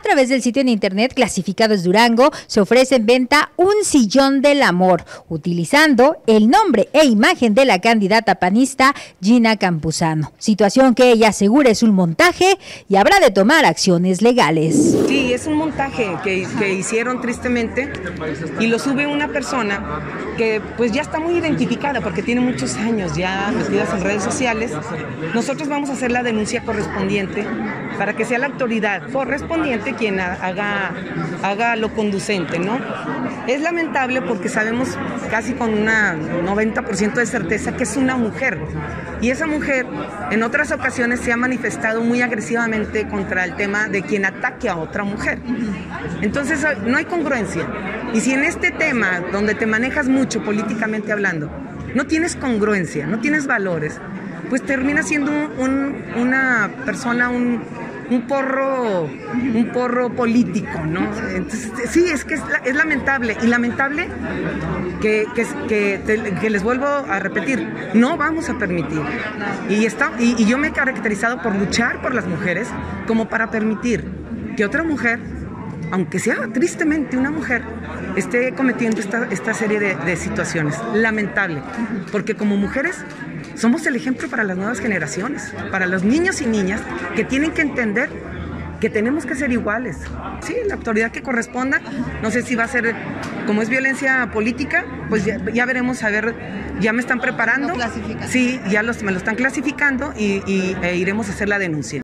A través del sitio en internet Clasificados Durango se ofrece en venta un sillón del amor, utilizando el nombre e imagen de la candidata panista Gina Campuzano. Situación que ella asegura es un montaje y habrá de tomar acciones legales. Sí, es un montaje que hicieron tristemente y lo sube una persona que pues ya está muy identificada porque tiene muchos años ya metidas en redes sociales. Nosotros vamos a hacer la denuncia correspondiente para que sea la autoridad correspondiente quien haga lo conducente, ¿no? Es lamentable porque sabemos casi con una 90% de certeza que es una mujer, y esa mujer en otras ocasiones se ha manifestado muy agresivamente contra el tema de quien ataque a otra mujer. Entonces no hay congruencia, y si en este tema donde te manejas mucho políticamente hablando no tienes congruencia, no tienes valores, pues termina siendo una persona, un porro político, ¿no? Entonces, sí, es que es lamentable, y lamentable que les vuelvo a repetir, no vamos a permitir. Y yo me he caracterizado por luchar por las mujeres como para permitir que otra mujer, aunque sea tristemente una mujer, esté cometiendo esta serie de situaciones. Lamentable, porque como mujeres somos el ejemplo para las nuevas generaciones, para los niños y niñas que tienen que entender que tenemos que ser iguales. Sí, la autoridad que corresponda, no sé si va a ser, como es violencia política, pues ya veremos, a ver, ya me están preparando. Sí, me lo están clasificando e iremos a hacer la denuncia.